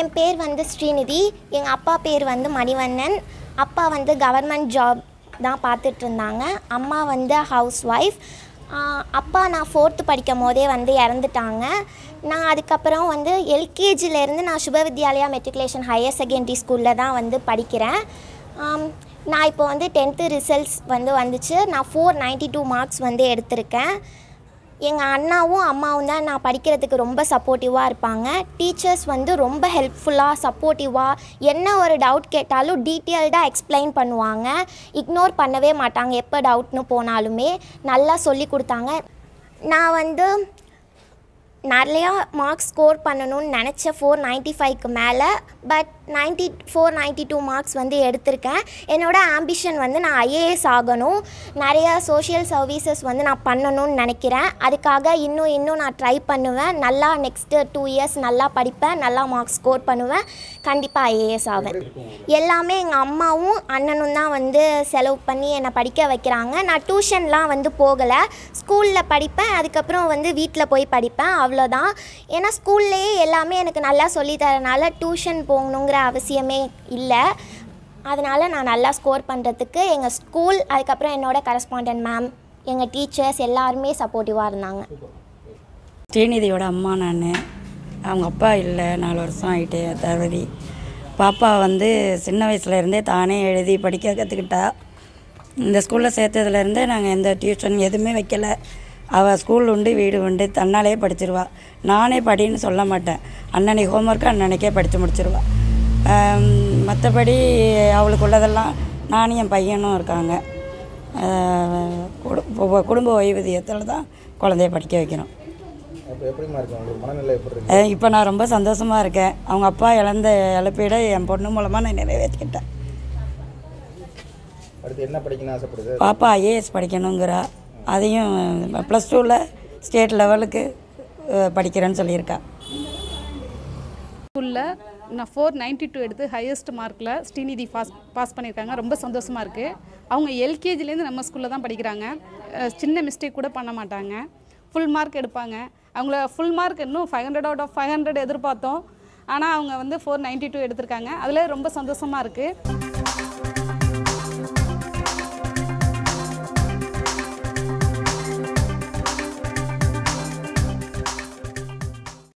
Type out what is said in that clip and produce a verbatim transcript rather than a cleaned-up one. என் பேர் வந்து ஸ்ரீநிதி, எங்கள் அப்பா பேர் வந்து மணிவண்ணன். அப்பா வந்து கவர்மெண்ட் ஜாப் தான் பார்த்துட்டு இருந்தாங்க. அம்மா வந்து ஹவுஸ் ஒய்ஃப். அப்பா நான் ஃபோர்த்து படிக்கும் போதே வந்து இறந்துட்டாங்க. நான் அதுக்கப்புறம் வந்து எல்கேஜிலேருந்து நான் சுபவித்யாலயா மெட்ரிகுலேஷன் ஹையர் செகண்டரி ஸ்கூலில் தான் வந்து படிக்கிறேன். நான் இப்போ வந்து டென்த்து ரிசல்ட்ஸ் வந்து வந்துச்சு. நான் ஃபோர் நைன்ட்டி டூ மார்க்ஸ் வந்து எடுத்திருக்கேன். எங்கள் அண்ணாவும் அம்மாவும் தான் நான் படிக்கிறதுக்கு ரொம்ப சப்போர்ட்டிவாக இருப்பாங்க. டீச்சர்ஸ் வந்து ரொம்ப ஹெல்ப்ஃபுல்லாக சப்போர்ட்டிவாக என்ன ஒரு டவுட் கேட்டாலும் டீட்டெயில்டாக எக்ஸ்பிளைன் பண்ணுவாங்க. இக்னோர் பண்ணவே மாட்டாங்க. எப்போ டவுட்னு போனாலுமே நல்லா சொல்லி கொடுத்தாங்க. நான் வந்து நிறையா மார்க்ஸ் ஸ்கோர் பண்ணணும்னு நினச்ச ஃபோர் நைன்ட்டி ஃபைவ்க்கு மேலே but ninety four ninety two marks வந்து எடுத்திருக்கேன். என்னோடய ஆம்பிஷன் வந்து நான் ஐஏஎஸ் ஆகணும், நிறையா சோஷியல் சர்வீசஸ் வந்து நான் பண்ணணும்னு நினைக்கிறேன். அதுக்காக இன்னும் இன்னும் நான் ட்ரை பண்ணுவேன். நல்லா நெக்ஸ்ட்டு டூ இயர்ஸ் நல்லா படிப்பேன், நல்லா மார்க்ஸ் ஸ்கோர் பண்ணுவேன், கண்டிப்பாக ஐஏஎஸ் ஆவேன். எல்லாமே எங்கள் அம்மாவும் அண்ணனும் தான் வந்து செலவு பண்ணி என்னை படிக்க வைக்கிறாங்க. நான் டியூஷன்லாம் வந்து போகலை, ஸ்கூலில் படிப்பேன். அதுக்கப்புறம் வந்து வீட்டில் போய் படிப்பேன், அவ்வளோதான். ஏன்னா ஸ்கூல்லேயே எல்லாமே எனக்கு நல்லா சொல்லித்தரனால டியூஷன் போகணுங்கிற அவசியமே இல்லை. அதனால் நான் நல்லா ஸ்கோர் பண்ணுறதுக்கு எங்கள் ஸ்கூல், அதுக்கப்புறம் என்னோடய கரஸ்பாண்டன்ட் மேம், எங்கள் டீச்சர்ஸ் எல்லாருமே சப்போர்ட்டிவாக இருந்தாங்க. ஸ்ரீநிதியோட அம்மா நான். அவங்க அப்பா இல்லை, நாலு வருஷம் ஆகிட்டு தவறி. பாப்பா வந்து சின்ன வயசுலேருந்தே தானே எழுதி படிக்க கற்றுக்கிட்டா. இந்த ஸ்கூலில் சேர்த்ததுலேருந்தே நாங்கள் எந்த டியூஷன் எதுவுமே வைக்கலை. அவள் ஸ்கூல் உண்டு வீடு உண்டு, தன்னாலே படிச்சிருவா. நானே படின்னு சொல்ல மாட்டேன். அன்னன்னைக்கு ஹோம்ஒர்க்கு அன்னன்னைக்கே படித்து முடிச்சிருவாள். மற்றபடி அவளுக்கு உள்ளதெல்லாம் நானும் என் பையனும் இருக்காங்க. குடும்ப குடும்ப ஓய்வூதியத்தில் தான் குழந்தைய படிக்க வைக்கிறோம். இப்போ நான் ரொம்ப சந்தோஷமாக இருக்கேன். அவங்க அப்பா இழந்த இழப்பீட என் பொண்ணு மூலமாக நான் நிறைவேற்றிக்கிட்டேன். பாப்பா ஐஏஎஸ் படிக்கணுங்கிறா. அதையும் ப்ளஸ் டூவில் ஸ்டேட் லெவலுக்கு படிக்கிறேன்னு சொல்லியிருக்கா. ஸ்கூலில் நான் ஃபோர் நைன்ட்டி டூ எடுத்து ஹையஸ்ட் மார்க்கில் ஸ்ரீநிதி பாஸ் பாஸ் பண்ணியிருக்காங்க. ரொம்ப சந்தோஷமாக இருக்குது. அவங்க எல்கேஜிலேருந்து நம்ம ஸ்கூலில் தான் படிக்கிறாங்க. சின்ன மிஸ்டேக் கூட பண்ண மாட்டாங்க, ஃபுல் மார்க் எடுப்பாங்க. அவங்கள ஃபுல் மார்க் இன்னும் five hundred out of five hundred எதிர்பார்த்தோம். ஆனால் அவங்க வந்து ஃபோர் நைன்ட்டி டூ எடுத்திருக்காங்க. அதில் ரொம்ப சந்தோஷமாக இருக்குது.